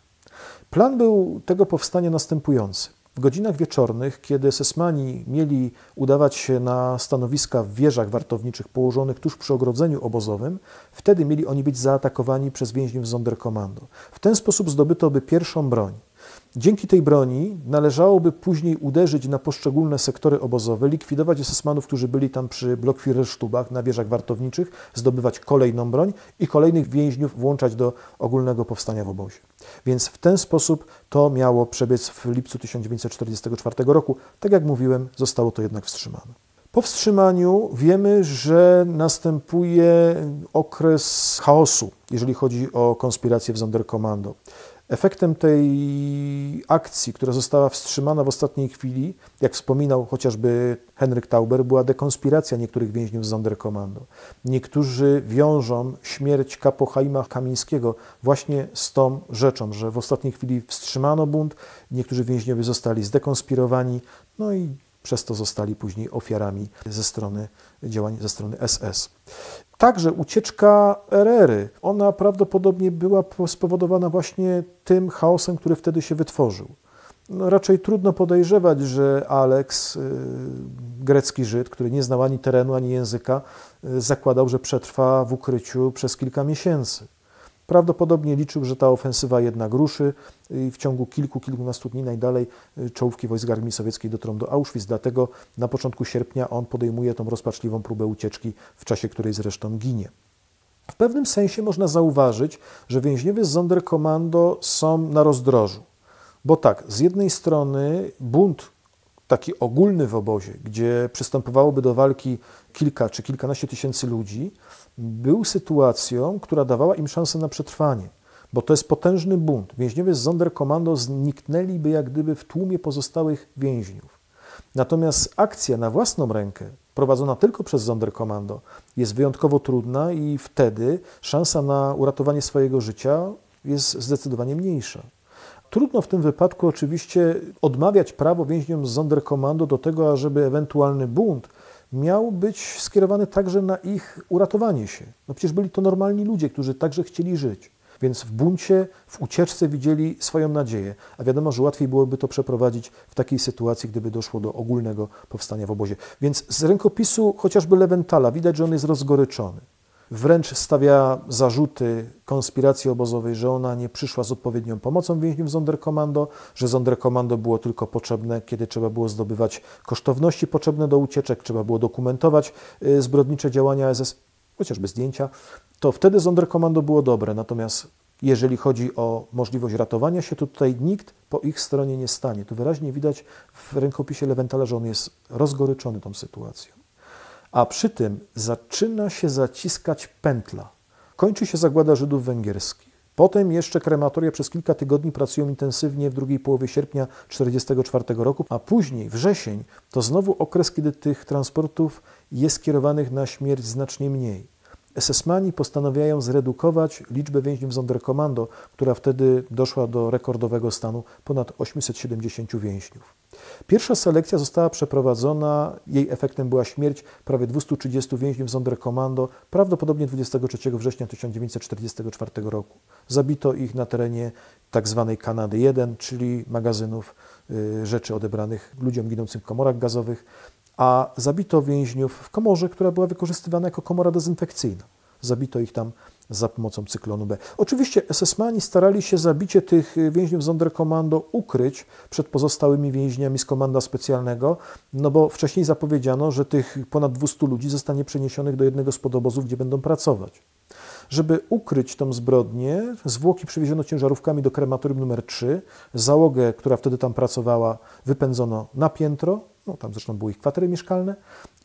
Plan był tego powstania następujący. W godzinach wieczornych, kiedy SS-mani mieli udawać się na stanowiska w wieżach wartowniczych położonych tuż przy ogrodzeniu obozowym, wtedy mieli oni być zaatakowani przez więźniów Sonderkommando. W ten sposób zdobyto by pierwszą broń. Dzięki tej broni należałoby później uderzyć na poszczególne sektory obozowe, likwidować SS-manów, którzy byli tam przy Blockführerstubach, na wieżach wartowniczych, zdobywać kolejną broń i kolejnych więźniów włączać do ogólnego powstania w obozie. Więc w ten sposób to miało przebiec w lipcu 1944 roku. Tak jak mówiłem, zostało to jednak wstrzymane. Po wstrzymaniu wiemy, że następuje okres chaosu, jeżeli chodzi o konspirację w Sonderkommando. Efektem tej akcji, która została wstrzymana w ostatniej chwili, jak wspominał chociażby Henryk Tauber, była dekonspiracja niektórych więźniów z Sonderkommando. Niektórzy wiążą śmierć kapo Chaima Kamińskiego właśnie z tą rzeczą, że w ostatniej chwili wstrzymano bunt, niektórzy więźniowie zostali zdekonspirowani, no i przez to zostali później ofiarami ze strony działań, ze strony SS. Także ucieczka Herrery, ona prawdopodobnie była spowodowana właśnie tym chaosem, który wtedy się wytworzył. No, raczej trudno podejrzewać, że Aleks, grecki Żyd, który nie znał ani terenu, ani języka, zakładał, że przetrwa w ukryciu przez kilka miesięcy. Prawdopodobnie liczył, że ta ofensywa jednak ruszy i w ciągu kilkunastu dni najdalej czołówki wojsk Armii Sowieckiej dotrą do Auschwitz, dlatego na początku sierpnia on podejmuje tą rozpaczliwą próbę ucieczki, w czasie której zresztą ginie. W pewnym sensie można zauważyć, że więźniowie z Sonderkommando są na rozdrożu, bo tak, z jednej strony bunt taki ogólny w obozie, gdzie przystępowałoby do walki kilka czy kilkanaście tysięcy ludzi, był sytuacją, która dawała im szansę na przetrwanie, bo to jest potężny bunt. Więźniowie z Sonderkommando zniknęliby jak gdyby w tłumie pozostałych więźniów. Natomiast akcja na własną rękę, prowadzona tylko przez Sonderkommando, jest wyjątkowo trudna i wtedy szansa na uratowanie swojego życia jest zdecydowanie mniejsza. Trudno w tym wypadku oczywiście odmawiać prawo więźniom z Sonderkommando do tego, ażeby ewentualny bunt miał być skierowany także na ich uratowanie się. No przecież byli to normalni ludzie, którzy także chcieli żyć. Więc w buncie, w ucieczce widzieli swoją nadzieję, a wiadomo, że łatwiej byłoby to przeprowadzić w takiej sytuacji, gdyby doszło do ogólnego powstania w obozie. Więc z rękopisu chociażby Lewentala widać, że on jest rozgoryczony. Wręcz stawia zarzuty konspiracji obozowej, że ona nie przyszła z odpowiednią pomocą więźniów Sonderkommando, że Sonderkommando było tylko potrzebne, kiedy trzeba było zdobywać kosztowności potrzebne do ucieczek, trzeba było dokumentować zbrodnicze działania SS, chociażby zdjęcia. To wtedy Sonderkommando było dobre, natomiast jeżeli chodzi o możliwość ratowania się, to tutaj nikt po ich stronie nie stanie. Tu wyraźnie widać w rękopisie Lewentala, że on jest rozgoryczony tą sytuacją. A przy tym zaczyna się zaciskać pętla. Kończy się zagłada Żydów węgierskich. Potem jeszcze krematoria przez kilka tygodni pracują intensywnie w drugiej połowie sierpnia 1944 roku, a później wrzesień to znowu okres, kiedy tych transportów jest kierowanych na śmierć znacznie mniej. SS-mani postanawiają zredukować liczbę więźniów Sonderkommando, która wtedy doszła do rekordowego stanu ponad 870 więźniów. Pierwsza selekcja została przeprowadzona, jej efektem była śmierć prawie 230 więźniów Sonderkommando, prawdopodobnie 23 września 1944 roku. Zabito ich na terenie tzw. Kanady 1, czyli magazynów rzeczy odebranych ludziom ginącym w komorach gazowych, a zabito więźniów w komorze, która była wykorzystywana jako komora dezynfekcyjna. Zabito ich tam za pomocą cyklonu B. Oczywiście SS-mani starali się zabicie tych więźniów Sonderkommando ukryć przed pozostałymi więźniami z komanda specjalnego, no bo wcześniej zapowiedziano, że tych ponad 200 ludzi zostanie przeniesionych do jednego z podobozów, gdzie będą pracować. Żeby ukryć tą zbrodnię, zwłoki przywieziono ciężarówkami do krematorium nr 3, załogę, która wtedy tam pracowała, wypędzono na piętro, no tam zresztą były ich kwatery mieszkalne,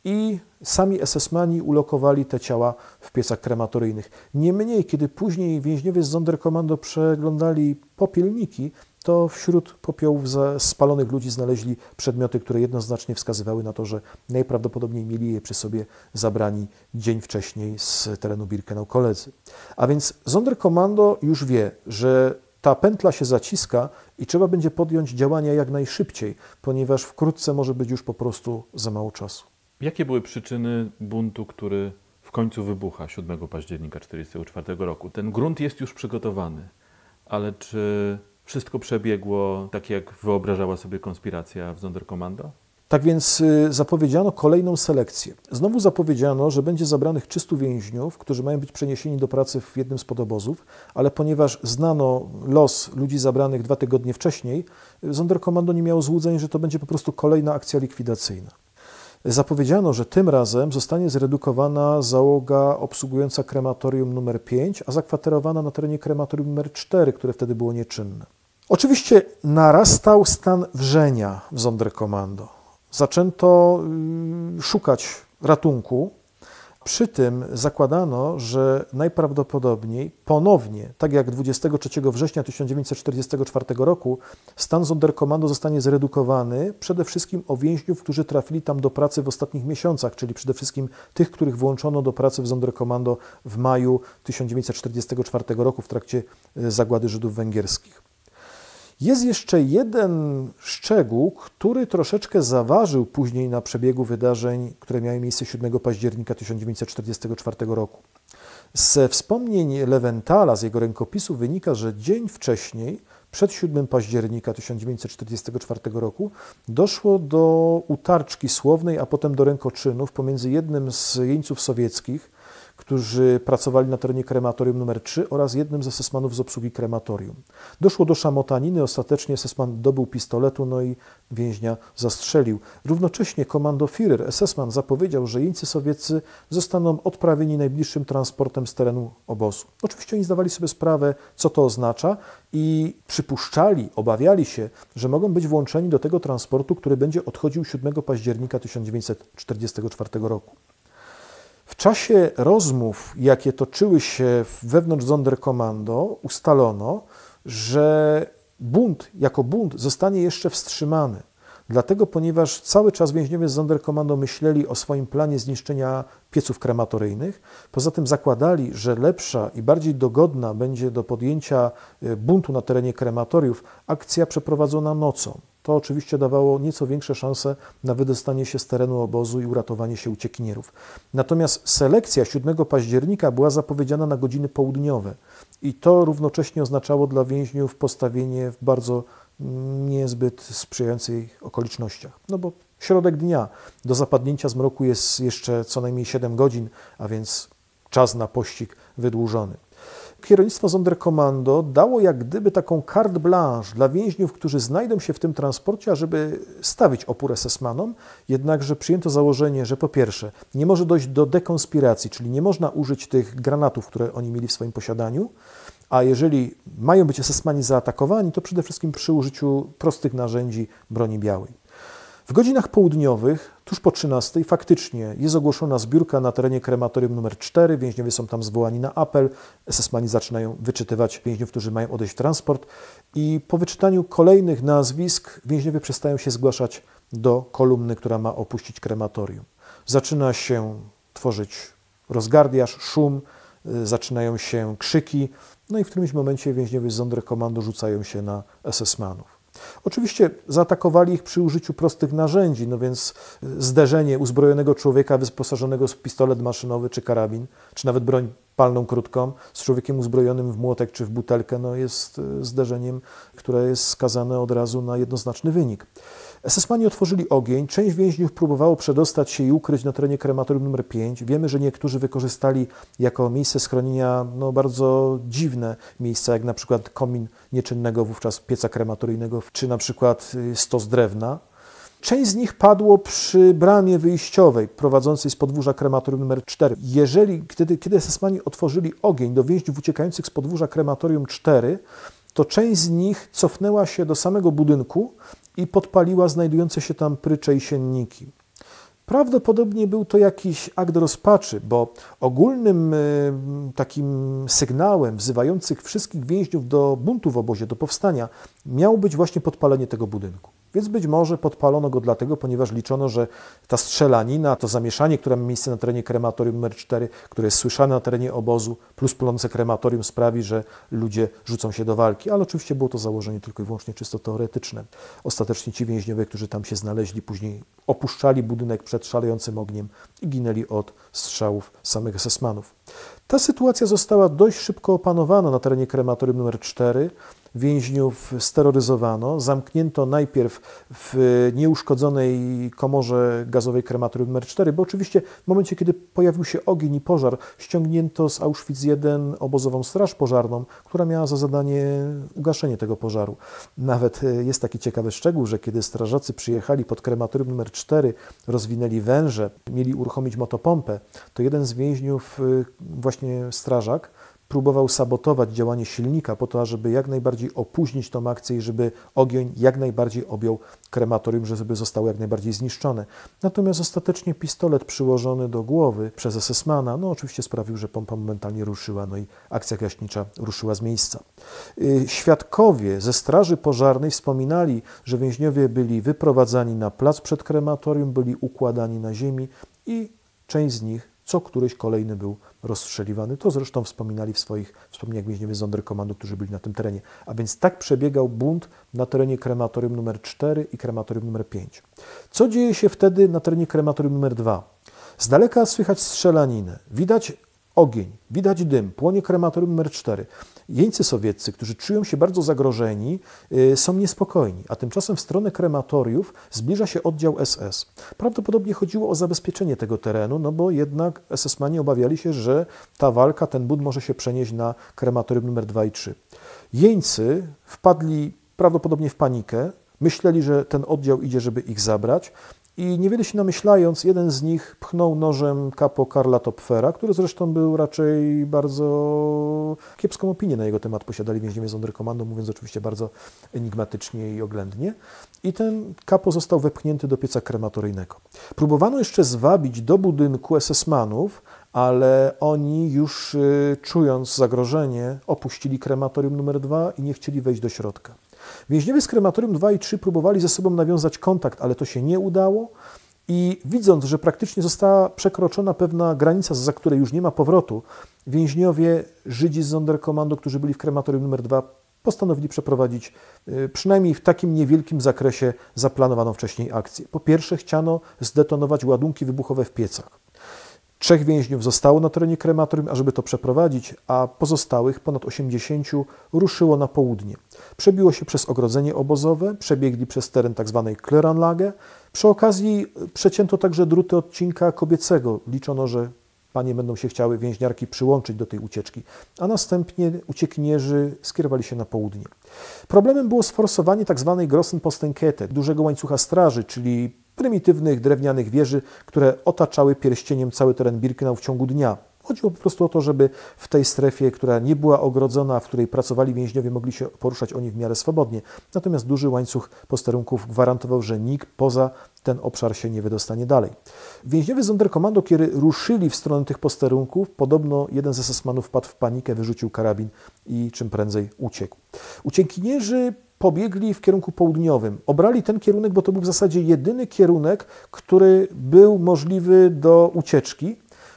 i sami SS-mani ulokowali te ciała w piecach krematoryjnych. Niemniej, kiedy później więźniowie z Sonderkommando przeglądali popielniki, to wśród popiołów spalonych ludzi znaleźli przedmioty, które jednoznacznie wskazywały na to, że najprawdopodobniej mieli je przy sobie zabrani dzień wcześniej z terenu Birkenau koledzy. A więc Sonderkommando już wie, że ta pętla się zaciska i trzeba będzie podjąć działania jak najszybciej, ponieważ wkrótce może być już po prostu za mało czasu. Jakie były przyczyny buntu, który w końcu wybucha 7 października 1944 roku? Ten grunt jest już przygotowany, ale czy wszystko przebiegło tak, jak wyobrażała sobie konspiracja w Sonderkommando? Tak więc zapowiedziano kolejną selekcję. Znowu zapowiedziano, że będzie zabranych 300 więźniów, którzy mają być przeniesieni do pracy w jednym z podobozów, ale ponieważ znano los ludzi zabranych 2 tygodnie wcześniej, Sonderkommando nie miało złudzeń, że to będzie po prostu kolejna akcja likwidacyjna. Zapowiedziano, że tym razem zostanie zredukowana załoga obsługująca krematorium nr 5, a zakwaterowana na terenie krematorium nr 4, które wtedy było nieczynne. Oczywiście narastał stan wrzenia w Sonderkommando. Zaczęto szukać ratunku. Przy tym zakładano, że najprawdopodobniej ponownie, tak jak 23 września 1944 roku, stan Sonderkommando zostanie zredukowany przede wszystkim o więźniów, którzy trafili tam do pracy w ostatnich miesiącach, czyli przede wszystkim tych, których włączono do pracy w Sonderkommando w maju 1944 roku w trakcie zagłady Żydów węgierskich. Jest jeszcze jeden szczegół, który troszeczkę zaważył później na przebiegu wydarzeń, które miały miejsce 7 października 1944 roku. Ze wspomnień Lewentala, z jego rękopisu wynika, że dzień wcześniej, przed 7 października 1944 roku, doszło do utarczki słownej, a potem do rękoczynów pomiędzy jednym z jeńców sowieckich, którzy pracowali na terenie krematorium nr 3 oraz jednym ze esesmanów z obsługi krematorium. Doszło do szamotaniny, ostatecznie esesman dobył pistoletu, no i więźnia zastrzelił. Równocześnie komandofirer esesman zapowiedział, że jeńcy sowieccy zostaną odprawieni najbliższym transportem z terenu obozu. Oczywiście oni zdawali sobie sprawę, co to oznacza i przypuszczali, obawiali się, że mogą być włączeni do tego transportu, który będzie odchodził 7 października 1944 roku. W czasie rozmów, jakie toczyły się wewnątrz Sonderkommando, ustalono, że bunt jako bunt zostanie jeszcze wstrzymany. Dlatego, ponieważ cały czas więźniowie z Sonderkommando myśleli o swoim planie zniszczenia pieców krematoryjnych, poza tym zakładali, że lepsza i bardziej dogodna będzie do podjęcia buntu na terenie krematoriów akcja przeprowadzona nocą. To oczywiście dawało nieco większe szanse na wydostanie się z terenu obozu i uratowanie się uciekinierów. Natomiast selekcja 7 października była zapowiedziana na godziny południowe i to równocześnie oznaczało dla więźniów postawienie w bardzo niezbyt sprzyjających okolicznościach. No bo środek dnia, do zapadnięcia zmroku jest jeszcze co najmniej 7 godzin, a więc czas na pościg wydłużony. Kierownictwo Sonderkommando dało jak gdyby taką carte blanche dla więźniów, którzy znajdą się w tym transporcie, ażeby stawić opór esesmanom, jednakże przyjęto założenie, że po pierwsze nie może dojść do dekonspiracji, czyli nie można użyć tych granatów, które oni mieli w swoim posiadaniu, a jeżeli mają być esesmani zaatakowani, to przede wszystkim przy użyciu prostych narzędzi broni białej. W godzinach południowych, tuż po 13, faktycznie jest ogłoszona zbiórka na terenie krematorium nr 4, więźniowie są tam zwołani na apel, esesmani zaczynają wyczytywać więźniów, którzy mają odejść w transport i po wyczytaniu kolejnych nazwisk więźniowie przestają się zgłaszać do kolumny, która ma opuścić krematorium. Zaczyna się tworzyć rozgardiaż, szum, zaczynają się krzyki, no i w którymś momencie więźniowie z Sonderkommando rzucają się na esesmanów. Oczywiście zaatakowali ich przy użyciu prostych narzędzi, no więc zderzenie uzbrojonego człowieka wyposażonego w pistolet maszynowy czy karabin, czy nawet broń palną krótką z człowiekiem uzbrojonym w młotek czy w butelkę, no jest zderzeniem, które jest skazane od razu na jednoznaczny wynik. Esesmani otworzyli ogień, część więźniów próbowało przedostać się i ukryć na terenie krematorium nr 5. Wiemy, że niektórzy wykorzystali jako miejsce schronienia bardzo dziwne miejsca, jak na przykład komin nieczynnego wówczas pieca krematoryjnego, czy na przykład stos drewna. Część z nich padło przy bramie wyjściowej prowadzącej z podwórza krematorium nr 4. Kiedy esesmani otworzyli ogień do więźniów uciekających z podwórza krematorium 4, to część z nich cofnęła się do samego budynku i podpaliła znajdujące się tam prycze i sienniki. Prawdopodobnie był to jakiś akt rozpaczy, bo ogólnym takim sygnałem wzywających wszystkich więźniów do buntu w obozie, do powstania, miało być właśnie podpalenie tego budynku. Więc być może podpalono go dlatego, ponieważ liczono, że ta strzelanina, to zamieszanie, które ma miejsce na terenie krematorium nr 4, które jest słyszane na terenie obozu, plus płonące krematorium sprawi, że ludzie rzucą się do walki. Ale oczywiście było to założenie tylko i wyłącznie czysto teoretyczne. Ostatecznie ci więźniowie, którzy tam się znaleźli, później opuszczali budynek przed szalejącym ogniem i ginęli od strzałów samych esesmanów. Ta sytuacja została dość szybko opanowana na terenie krematorium nr 4. Więźniów steroryzowano, zamknięto najpierw w nieuszkodzonej komorze gazowej krematorium nr 4, bo oczywiście w momencie, kiedy pojawił się ogień i pożar, ściągnięto z Auschwitz I obozową straż pożarną, która miała za zadanie ugaszenie tego pożaru. Nawet jest taki ciekawy szczegół, że kiedy strażacy przyjechali pod krematorium nr 4, rozwinęli węże, mieli uruchomić motopompę, to jeden z więźniów, właśnie strażak, próbował sabotować działanie silnika po to, żeby jak najbardziej opóźnić tą akcję i żeby ogień jak najbardziej objął krematorium, żeby zostało jak najbardziej zniszczone. Natomiast ostatecznie pistolet przyłożony do głowy przez esesmana, no oczywiście sprawił, że pompa momentalnie ruszyła, no i akcja gaśnicza ruszyła z miejsca. Świadkowie ze straży pożarnej wspominali, że więźniowie byli wyprowadzani na plac przed krematorium, byli układani na ziemi i część z nich co któryś kolejny był rozstrzeliwany. To zresztą wspominali w swoich wspomnieniach więźniowie z Sonderkommando, którzy byli na tym terenie. A więc tak przebiegał bunt na terenie krematorium nr 4 i krematorium nr 5. Co dzieje się wtedy na terenie krematorium nr 2? Z daleka słychać strzelaninę, widać ogień, widać dym, płonie krematorium nr 4. Jeńcy sowieccy, którzy czują się bardzo zagrożeni, są niespokojni, a tymczasem w stronę krematoriów zbliża się oddział SS. Prawdopodobnie chodziło o zabezpieczenie tego terenu, no bo jednak SS-mani obawiali się, że ta walka, ten bunt może się przenieść na krematorium numer 2 i 3. Jeńcy wpadli prawdopodobnie w panikę, myśleli, że ten oddział idzie, żeby ich zabrać, i niewiele się namyślając, jeden z nich pchnął nożem kapo Karla Topfera, który zresztą był raczej bardzo... kiepską opinię na jego temat posiadali więźniowie Sonderkommando, mówiąc oczywiście bardzo enigmatycznie i oględnie. I ten kapo został wepchnięty do pieca krematoryjnego. Próbowano jeszcze zwabić do budynku SS-manów, ale oni już czując zagrożenie opuścili krematorium numer 2 i nie chcieli wejść do środka. Więźniowie z krematorium 2 i 3 próbowali ze sobą nawiązać kontakt, ale to się nie udało i widząc, że praktycznie została przekroczona pewna granica, za której już nie ma powrotu, więźniowie Żydzi z Sonderkommando, którzy byli w krematorium numer 2, postanowili przeprowadzić przynajmniej w takim niewielkim zakresie zaplanowaną wcześniej akcję. Po pierwsze chciano zdetonować ładunki wybuchowe w piecach. 3 więźniów zostało na terenie krematorium, ażeby to przeprowadzić, a pozostałych, ponad 80, ruszyło na południe. Przebiło się przez ogrodzenie obozowe, przebiegli przez teren tzw. Kleranlage. Przy okazji przecięto także druty odcinka kobiecego. Liczono, że panie będą się chciały więźniarki przyłączyć do tej ucieczki, a następnie uciekinierzy skierowali się na południe. Problemem było sforsowanie tzw. Grossenpostenkette, dużego łańcucha straży, czyli prymitywnych, drewnianych wieży, które otaczały pierścieniem cały teren Birkenau w ciągu dnia. Chodziło po prostu o to, żeby w tej strefie, która nie była ogrodzona, w której pracowali więźniowie, mogli się poruszać oni w miarę swobodnie. Natomiast duży łańcuch posterunków gwarantował, że nikt poza ten obszar się nie wydostanie dalej. Więźniowie z Sonderkommando, kiedy ruszyli w stronę tych posterunków, podobno jeden z SS-manów wpadł w panikę, wyrzucił karabin i czym prędzej uciekł. Uciekinierzy pobiegli w kierunku południowym. Obrali ten kierunek, bo to był w zasadzie jedyny kierunek, który był możliwy do ucieczki.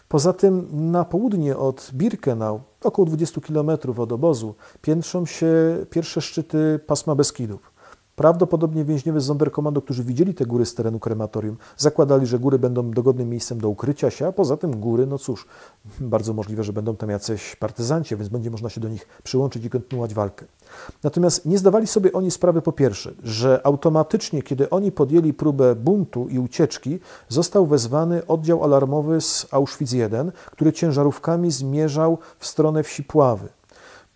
Poza tym na południe od Birkenau, około 20 km od obozu, piętrzą się pierwsze szczyty pasma Beskidów. Prawdopodobnie więźniowie z Sonderkommando, którzy widzieli te góry z terenu krematorium, zakładali, że góry będą dogodnym miejscem do ukrycia się, a poza tym góry, no cóż, bardzo możliwe, że będą tam jacyś partyzanci, więc będzie można się do nich przyłączyć i kontynuować walkę. Natomiast nie zdawali sobie oni sprawy po pierwsze, że automatycznie, kiedy oni podjęli próbę buntu i ucieczki, został wezwany oddział alarmowy z Auschwitz I, który ciężarówkami zmierzał w stronę wsi Pławy.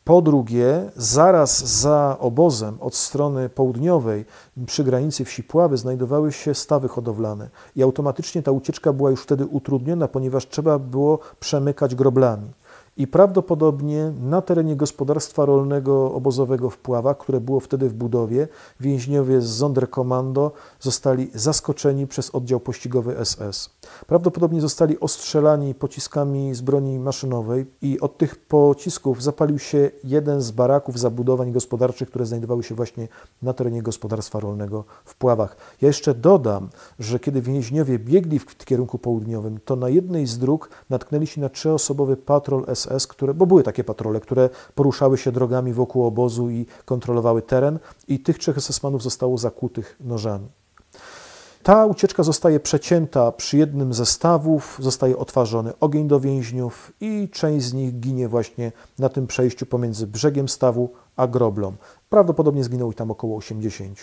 Po drugie, zaraz za obozem od strony południowej przy granicy wsi Pławy znajdowały się stawy hodowlane i automatycznie ta ucieczka była już wtedy utrudniona, ponieważ trzeba było przemykać groblami. I prawdopodobnie na terenie gospodarstwa rolnego obozowego w Pławach, które było wtedy w budowie, więźniowie z Sonderkommando zostali zaskoczeni przez oddział pościgowy SS. Prawdopodobnie zostali ostrzelani pociskami z broni maszynowej i od tych pocisków zapalił się jeden z baraków zabudowań gospodarczych, które znajdowały się właśnie na terenie gospodarstwa rolnego w Pławach. Ja jeszcze dodam, że kiedy więźniowie biegli w kierunku południowym, to na jednej z dróg natknęli się na 3-osobowy patrol SS, bo były takie patrole, które poruszały się drogami wokół obozu i kontrolowały teren, i tych 3 SS-manów zostało zakłutych nożami. Ta ucieczka zostaje przecięta przy jednym ze stawów, zostaje otworzony ogień do więźniów i część z nich ginie właśnie na tym przejściu pomiędzy brzegiem stawu a groblą. Prawdopodobnie zginęło ich tam około 80.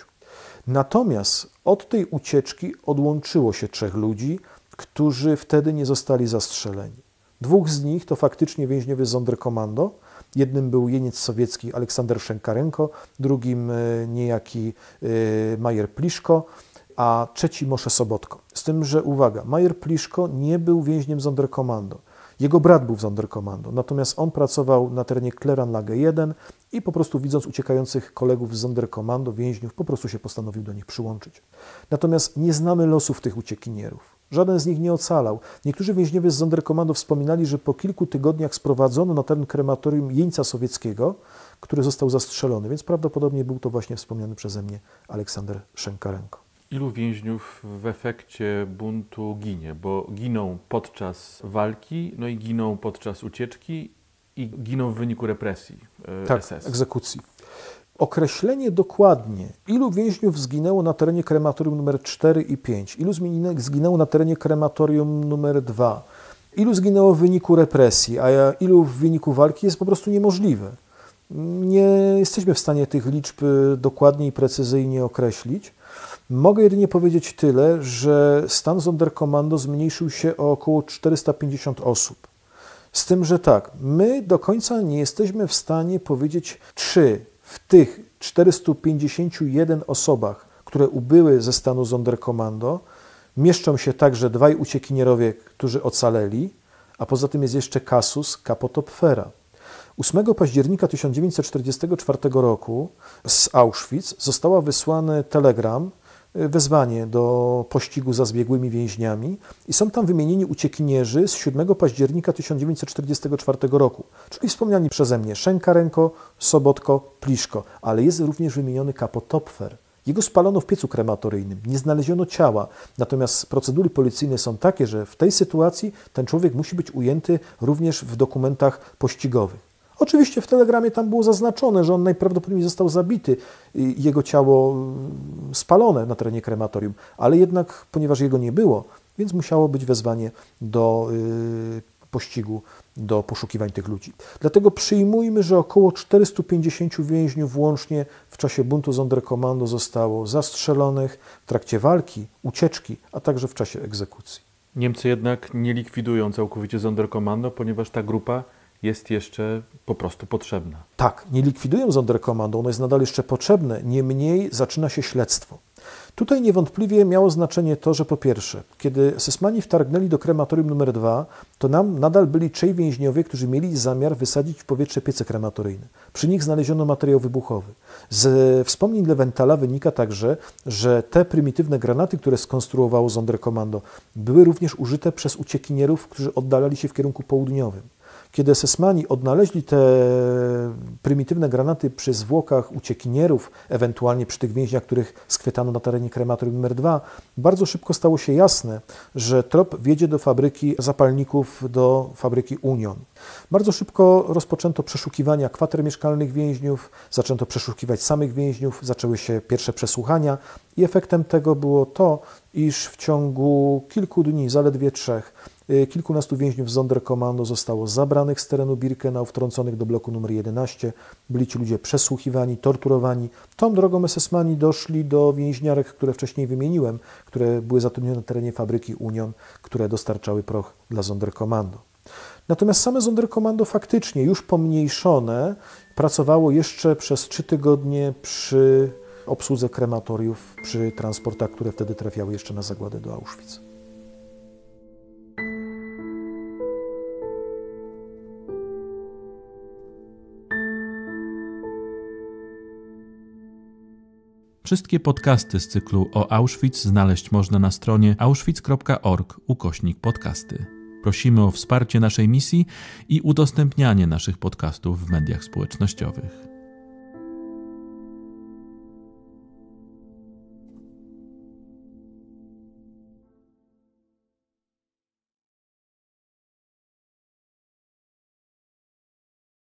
Natomiast od tej ucieczki odłączyło się 3 ludzi, którzy wtedy nie zostali zastrzeleni. 2 z nich to faktycznie więźniowie z Sonderkommando. Jednym był jeniec sowiecki Aleksander Szenkarenko, drugim niejaki Majer Pliszko, a trzeci Moshe Sobotko. Z tym, że uwaga, Majer Pliszko nie był więźniem z Sonderkommando. Jego brat był w Sonderkommando, natomiast on pracował na terenie Kleranlage 1 i po prostu widząc uciekających kolegów z Sonderkommando, więźniów, po prostu się postanowił do nich przyłączyć. Natomiast nie znamy losów tych uciekinierów. Żaden z nich nie ocalał. Niektórzy więźniowie z Sonderkommando wspominali, że po kilku tygodniach sprowadzono na teren krematorium jeńca sowieckiego, który został zastrzelony, więc prawdopodobnie był to właśnie wspomniany przeze mnie Aleksander Szenkarenko. Ilu więźniów w efekcie buntu ginie? Bo giną podczas walki, no i giną podczas ucieczki i giną w wyniku represji SS. Tak, egzekucji. Określenie dokładnie, ilu więźniów zginęło na terenie krematorium numer 4 i 5, ilu zginęło na terenie krematorium numer 2, ilu zginęło w wyniku represji, a ilu w wyniku walki, jest po prostu niemożliwe. Nie jesteśmy w stanie tych liczb dokładnie i precyzyjnie określić. Mogę jedynie powiedzieć tyle, że stan Sonderkommando zmniejszył się o około 450 osób. Z tym, że tak, my do końca nie jesteśmy w stanie powiedzieć, czy w tych 451 osobach, które ubyły ze stanu Sonderkommando, mieszczą się także dwaj uciekinierowie, którzy ocaleli, a poza tym jest jeszcze kasus Kapo Topfera. 8 października 1944 roku z Auschwitz został wysłany telegram, wezwanie do pościgu za zbiegłymi więźniami i są tam wymienieni uciekinierzy z 7 października 1944 roku, czyli wspomniani przeze mnie Szenkarenko, Sobotko, Pliszko, ale jest również wymieniony Kapo Topfer. Jego spalono w piecu krematoryjnym, nie znaleziono ciała, natomiast procedury policyjne są takie, że w tej sytuacji ten człowiek musi być ujęty również w dokumentach pościgowych. Oczywiście w telegramie tam było zaznaczone, że on najprawdopodobniej został zabity i jego ciało spalone na terenie krematorium, ale jednak, ponieważ jego nie było, więc musiało być wezwanie do pościgu, do poszukiwań tych ludzi. Dlatego przyjmujmy, że około 450 więźniów łącznie w czasie buntu Sonderkommando zostało zastrzelonych w trakcie walki, ucieczki, a także w czasie egzekucji. Niemcy jednak nie likwidują całkowicie Sonderkommando, ponieważ ta grupa jest jeszcze po prostu potrzebna. Tak, nie likwidują Sonderkommando, ono jest nadal jeszcze potrzebne, niemniej zaczyna się śledztwo. Tutaj niewątpliwie miało znaczenie to, że po pierwsze, kiedy Sesmani wtargnęli do krematorium numer 2, to nam nadal byli trzej więźniowie, którzy mieli zamiar wysadzić w powietrze piece krematoryjne. Przy nich znaleziono materiał wybuchowy. Z wspomnień Lewentala wynika także, że te prymitywne granaty, które skonstruowało Sonderkommando, były również użyte przez uciekinierów, którzy oddalali się w kierunku południowym. Kiedy Sesmani odnaleźli te prymitywne granaty przy zwłokach uciekinierów, ewentualnie przy tych więźniach, których schwytano na terenie krematorium numer 2, bardzo szybko stało się jasne, że trop wiedzie do fabryki zapalników, do fabryki Union. Bardzo szybko rozpoczęto przeszukiwania kwater mieszkalnych więźniów, zaczęto przeszukiwać samych więźniów, zaczęły się pierwsze przesłuchania i efektem tego było to, iż w ciągu kilku dni, zaledwie trzech, kilkunastu więźniów z Sonderkommando zostało zabranych z terenu Birkenau, wtrąconych do bloku nr 11. Byli ci ludzie przesłuchiwani, torturowani. Tą drogą SS-mani doszli do więźniarek, które wcześniej wymieniłem, które były zatrudnione na terenie fabryki Union, które dostarczały proch dla Sonderkommando. Natomiast same Sonderkommando faktycznie, już pomniejszone, pracowało jeszcze przez 3 tygodnie przy obsłudze krematoriów, przy transportach, które wtedy trafiały jeszcze na zagładę do Auschwitz. Wszystkie podcasty z cyklu o Auschwitz znaleźć można na stronie auschwitz.org/podcasty. Prosimy o wsparcie naszej misji i udostępnianie naszych podcastów w mediach społecznościowych.